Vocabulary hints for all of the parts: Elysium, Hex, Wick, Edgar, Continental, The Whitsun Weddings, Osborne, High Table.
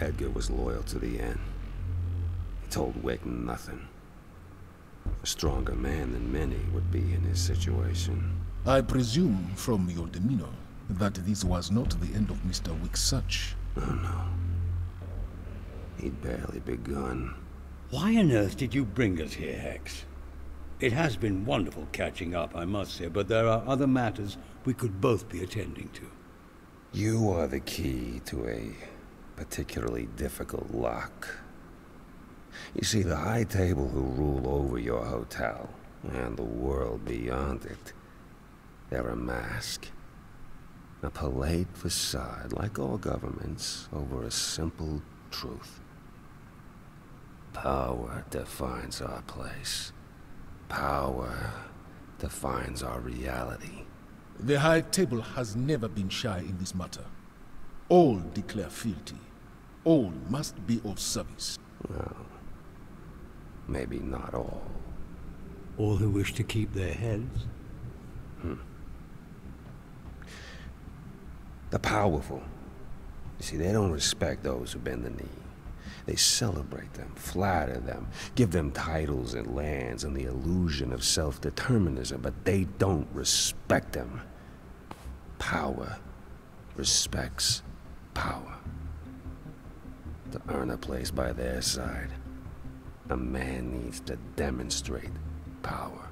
Edgar was loyal to the end. He told Wick nothing. A stronger man than many would be in his situation. I presume, from your demeanor, that this was not the end of Mr. Wick's search. Oh, no. He'd barely begun. Why on earth did you bring us here, Hex? It has been wonderful catching up, I must say, but there are other matters we could both be attending to. You are the key to a particularly difficult lock. You see, the High Table who rule over your hotel, and the world beyond it, they're a mask. A polite facade, like all governments, over a simple truth. Power defines our place. Power defines our reality. The High Table has never been shy in this matter. All declare fealty. All must be of service. Well, maybe not all. All who wish to keep their heads? The powerful. You see, they don't respect those who bend the knee. They celebrate them, flatter them, give them titles and lands and the illusion of self-determinism, but they don't respect them. Power respects power. To earn a place by their side, a man needs to demonstrate power.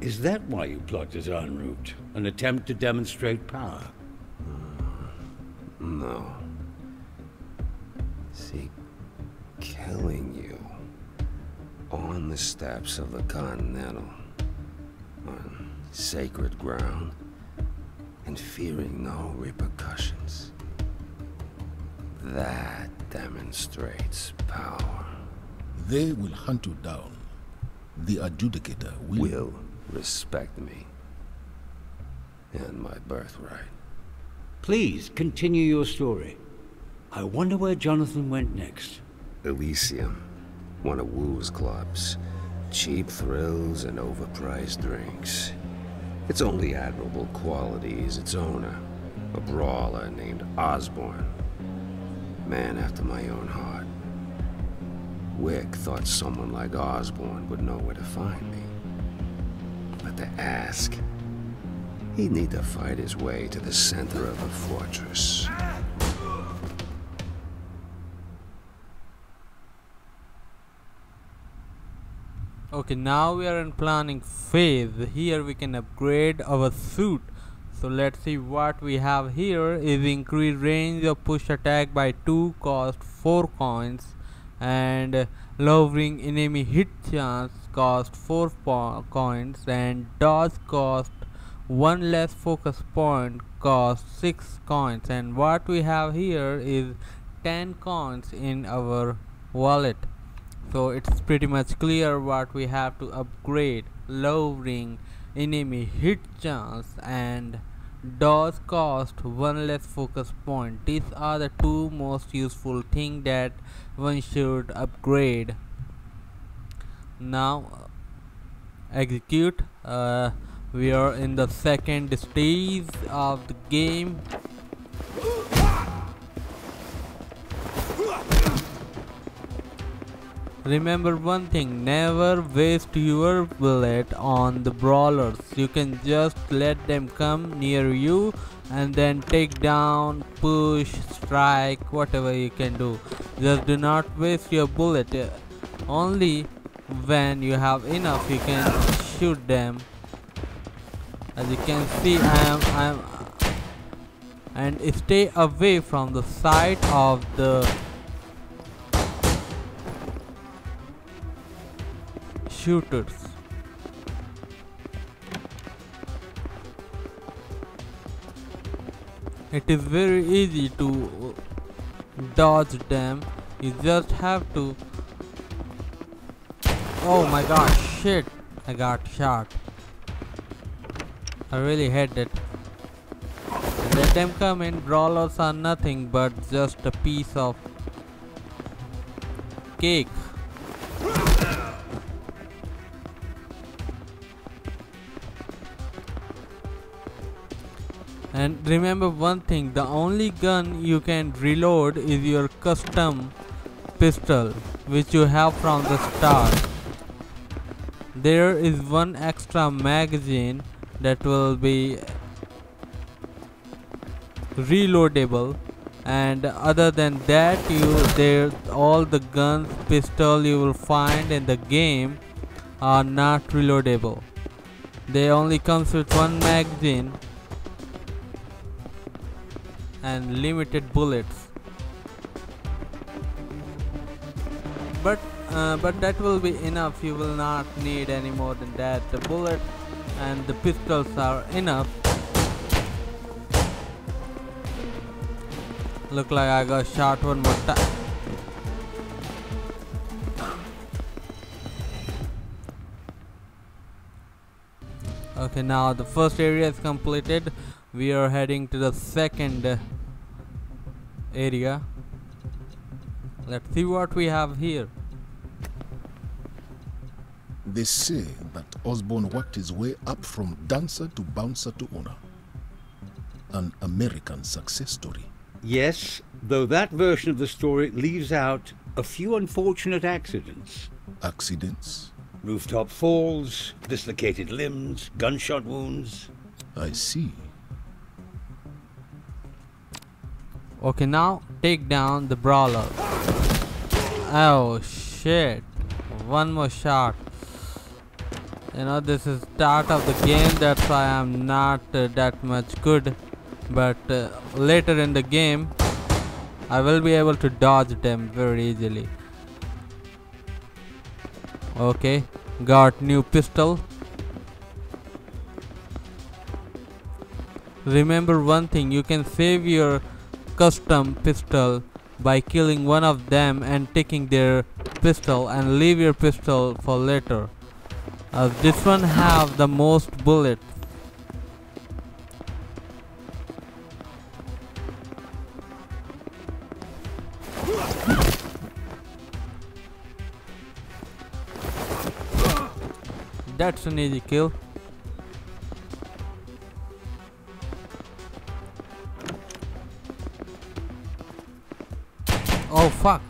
Is that why you plugged us en route? An attempt to demonstrate power? No. See, killing you on the steps of the Continental, on sacred ground, and fearing no repercussions. That demonstrates power. They will hunt you down. The adjudicator will respect me and my birthright. Please, continue your story. I wonder where Jonathan went next. Elysium, one of Wu's clubs. Cheap thrills and overpriced drinks. Its only admirable quality is its owner, a brawler named Osborne. Man after my own heart. Wick thought someone like Osborne would know where to find me. But to ask, he'd need to fight his way to the center of a fortress. Okay, now we are in planning phase. Here we can upgrade our suit. So let's see what we have here. Is increased range of push attack by 2, cost 4 coins, and lowering enemy hit chance, cost 4 coins, and dodge cost 1 less focus point, cost 6 coins. And what we have here is 10 coins in our wallet. So it's pretty much clear what we have to upgrade: lowering enemy hit chance and dodge cost 1 less focus point. These are the two most useful things that one should upgrade. Now execute. We are in the second stage of the game. Remember one thing: never waste your bullet on the brawlers. You can just let them come near you and then take down, push, strike, whatever you can do. Just do not waste your bullet. Only when you have enough you can shoot them. As you can see, I am, and stay away from the side of the shooters. It is very easy to dodge them. You just have to... Oh my god, shit, I got shot. I really hate it. Let them come in. Brawlers are nothing but just a piece of cake. And remember one thing, the only gun you can reload is your custom pistol which you have from the start. There is one extra magazine that will be reloadable, and other than that all the guns, pistol you will find in the game are not reloadable. They only comes with one magazine and limited bullets, but that will be enough. You will not need any more than that. The bullet and the pistols are enough. Look like I got shot one more time. Okay, now the first area is completed. We are heading to the second area. Let's see what we have here. They say that Osborne worked his way up from dancer to bouncer to owner. An American success story. Yes, though that version of the story leaves out a few unfortunate accidents. Accidents? Rooftop falls, dislocated limbs, gunshot wounds. I see. Okay, now take down the brawler. Oh shit, one more shot. You know, this is start of the game, that's why I'm not that much good. But later in the game, I will be able to dodge them very easily. Okay, got new pistol. Remember one thing, you can save your custom pistol by killing one of them and taking their pistol and leave your pistol for later. This one have the most bullets. That's an easy kill. Oh fuck.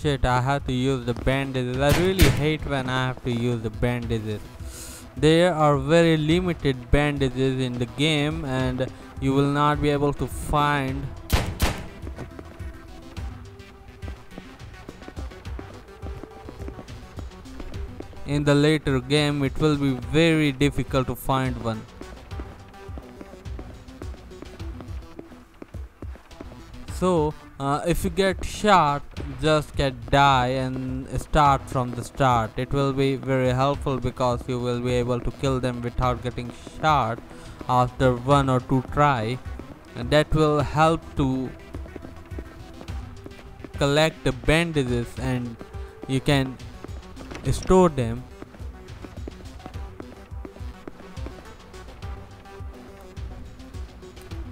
Shit, I have to use the bandages. I really hate when I have to use the bandages. There are very limited bandages in the game and you will not be able to find. In the later game, it will be very difficult to find one. So, if you get shot, just get die and start from the start. It will be very helpful because you will be able to kill them without getting shot after one or two try. And that will help to collect the bandages and you can store them.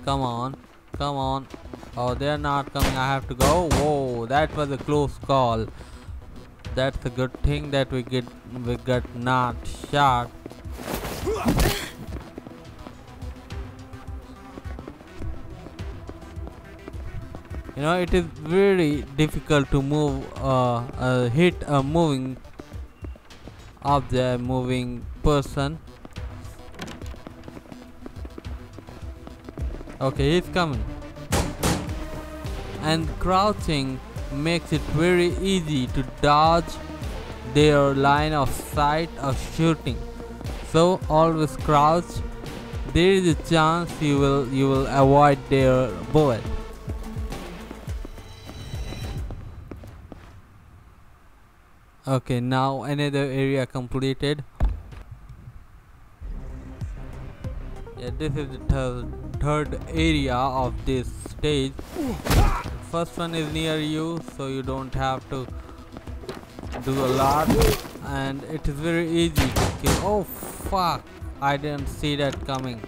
Come on, come on. Oh, they're not coming. I have to go. Whoa, that was a close call. That's a good thing that we got not shot. You know, it is very difficult to move hit a moving object, moving person. Okay, he's coming. And crouching makes it very easy to dodge their line of sight of shooting. So always crouch. There is a chance you will avoid their bullet. Okay, now another area completed. Yeah, this is the third area of this stage. The first one is near you, so you don't have to do a lot, and it is very easy to kill. Oh fuck, I didn't see that coming.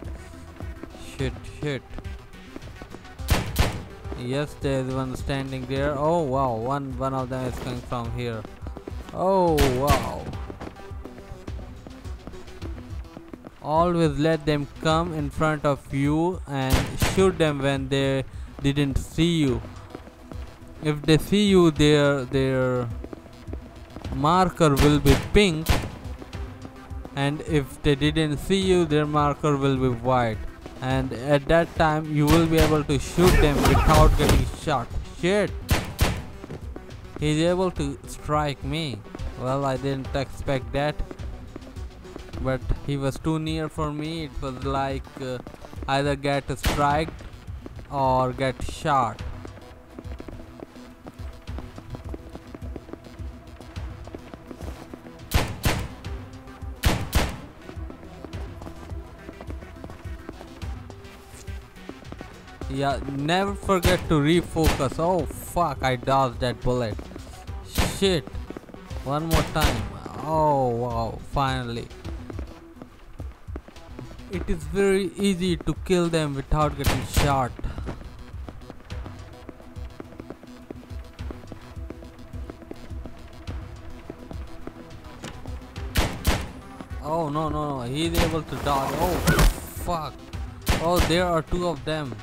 Shit. Yes, there is one standing there. Oh wow, one of them is coming from here. Oh wow. Always let them come in front of you and shoot them when they didn't see you. If they see you, their marker will be pink, and if they didn't see you, their marker will be white, and at that time you will be able to shoot them without getting shot. Shit, he's able to strike me. Well, I didn't expect that, but he was too near for me. It was like either get striked or get shot. Yeah, never forget to refocus. Oh fuck, I dodged that bullet. Shit. One more time. Oh wow, finally. It is very easy to kill them without getting shot. Oh no no no, he's able to dodge. Oh fuck. Oh, there are two of them.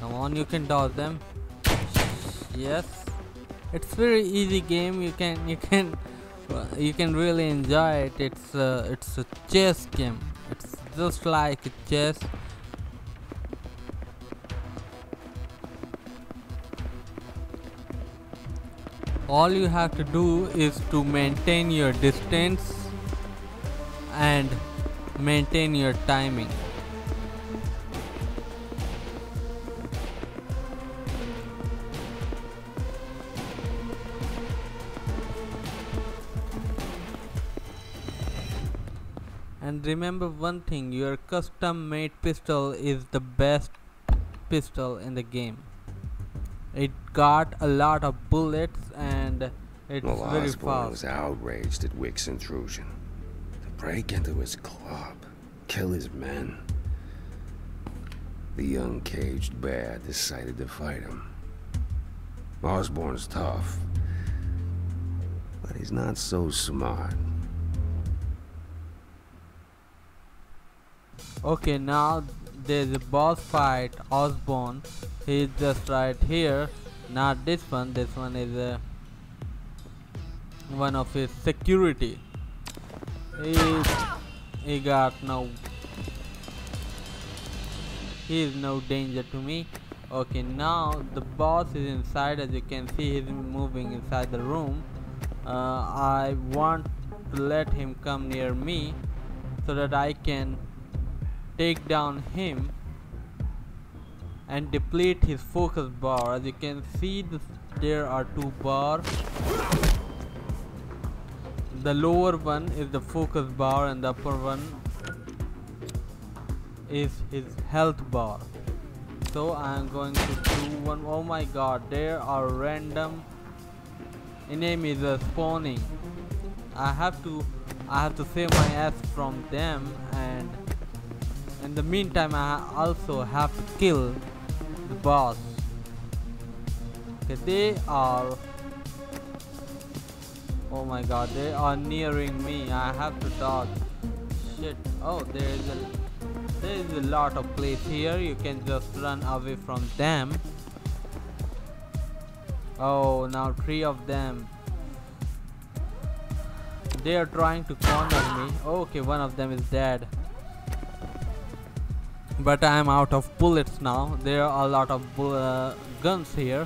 Come on, you can dodge them. Yes, it's very easy game. You can really enjoy it. It's a chess game. It's just like a chess. All you have to do is to maintain your distance and maintain your timing. And remember one thing, your custom made pistol is the best pistol in the game. It got a lot of bullets and it's very fast. Osborne was outraged at Wick's intrusion. To break into his club, kill his men. The young caged bear decided to fight him. Osborne's tough, but he's not so smart. Okay, now there's a boss fight. Osborne, he's just right here. Not this one. This one is one of his security. He got no. He is no danger to me. Okay, now the boss is inside. As you can see, he's moving inside the room. I want to let him come near me so that I can take down him and deplete his focus bar. As you can see, there are two bars. The lower one is the focus bar and the upper one is his health bar. So I am going to do one. Oh my god, there are random enemies spawning. I have to save my ass from them, and in the meantime I also have to kill the boss. Okay, they are, oh my god, they are nearing me. I have to dodge. Shit. Oh, there is a lot of place here. You can just run away from them. Oh, now three of them. They are trying to corner me. Okay, one of them is dead, but I am out of bullets now. There are a lot of guns here.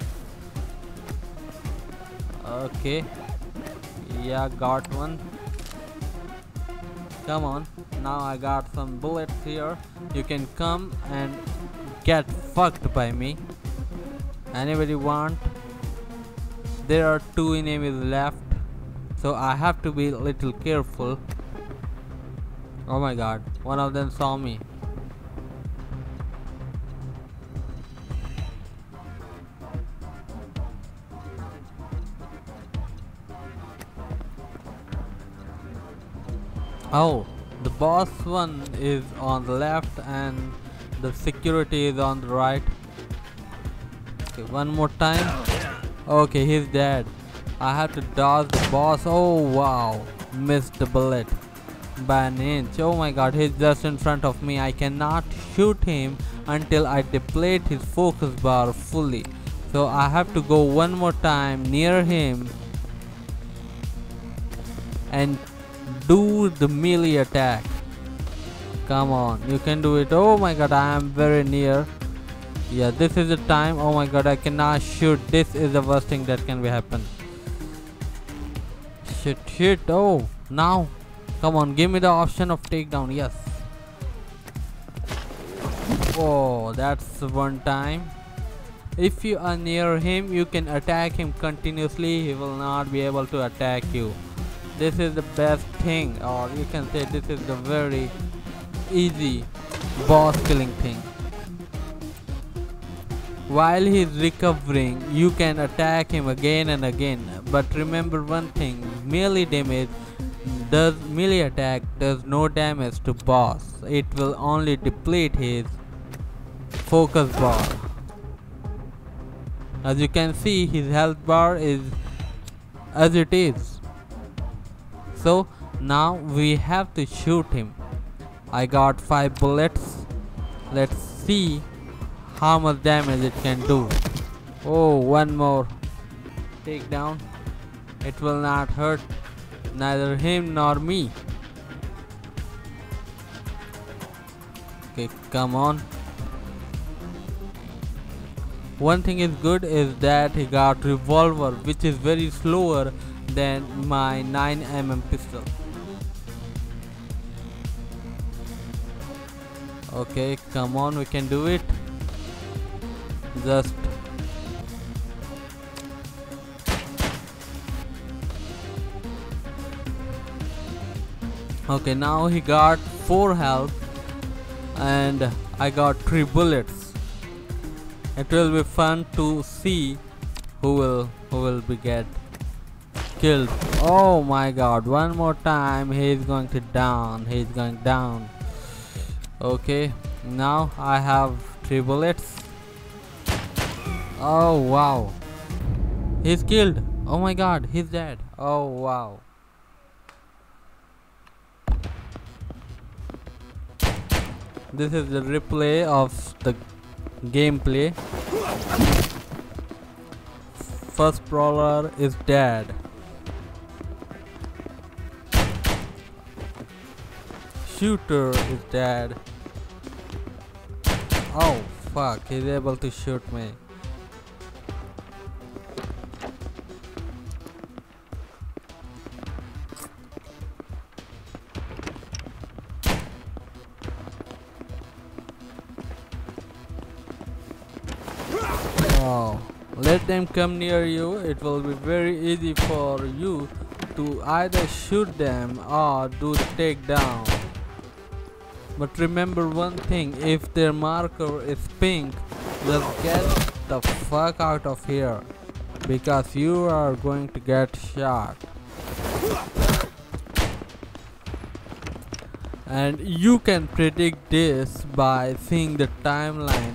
Okay, yeah, got one. Come on, now I got some bullets here. You can come and get fucked by me. Anybody want? There are two enemies left, so I have to be a little careful. Oh my god, one of them saw me. Oh, the boss one is on the left and the security is on the right. Okay, one more time. Okay, he's dead. I have to dodge the boss. Oh wow, missed the bullet. Banage. Oh my god, he's just in front of me. I cannot shoot him until I deplete his focus bar fully. So I have to go one more time near him and do the melee attack. Come on, you can do it. Oh my god, I am very near. Yeah, this is the time. Oh my god, I cannot shoot. This is the worst thing that can be happened. Shit. Oh, now. Come on, give me the option of takedown. Yes. Oh, that's one time. If you are near him, you can attack him continuously. He will not be able to attack you. This is the best thing, or you can say this is the very easy boss killing thing. While he is recovering, you can attack him again and again, but remember one thing: melee attack does no damage to boss. It will only deplete his focus bar. As you can see, his health bar is as it is. So now we have to shoot him. I got 5 bullets. Let's see how much damage it can do. Oh, one more takedown. It will not hurt neither him nor me. Okay, come on. One thing is good is that he got revolver, which is very slower than my 9mm pistol. Okay, come on, we can do it. Just okay, now he got 4 health and I got 3 bullets. It will be fun to see who will be get killed. Oh my god, one more time. He is going down. Okay, now I have 3 bullets. Oh wow, he's killed. Oh my god, he's dead. Oh wow. This is the replay of the gameplay. First brawler is dead. Shooter is dead. Oh fuck, he's able to shoot me. Let them come near you. It will be very easy for you to either shoot them or do the takedown. But remember one thing: if their marker is pink, just get the fuck out of here, because you are going to get shot. And you can predict this by seeing the timeline,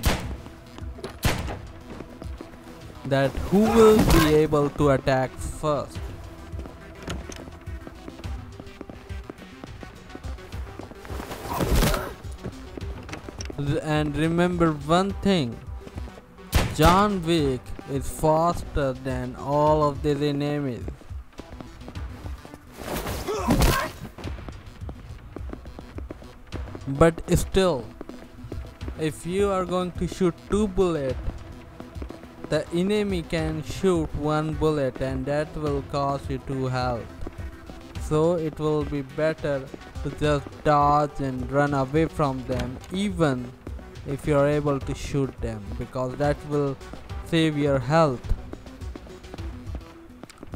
that who will be able to attack first. And remember one thing: John Wick is faster than all of these enemies. But still, if you are going to shoot 2 bullets, the enemy can shoot 1 bullet, and that will cost you 2 health. So it will be better to just dodge and run away from them, even if you are able to shoot them, because that will save your health,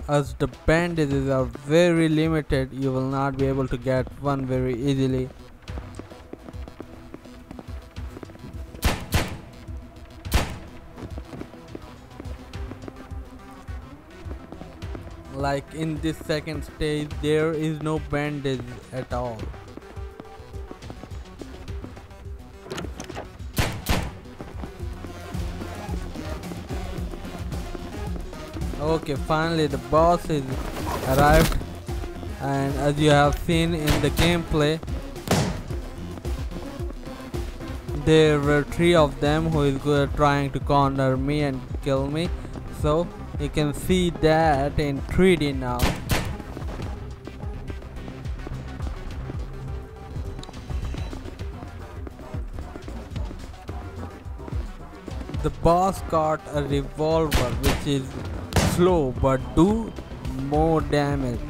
as the bandages are very limited. You will not be able to get one very easily. Like in this second stage, there is no bandage at all. Okay, finally the boss is arrived. and as you have seen in the gameplay, there were 3 of them who is trying to corner me and kill me, so you can see that in 3D now. The boss got a revolver which is slow but do more damage,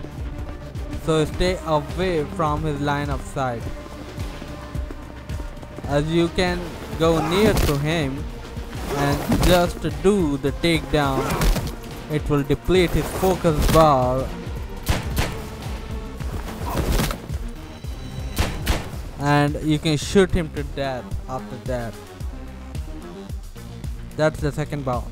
so stay away from his line of sight. As you can go near to him and just do the takedown, it will deplete his focus bar and you can shoot him to death after that. That's the second boss.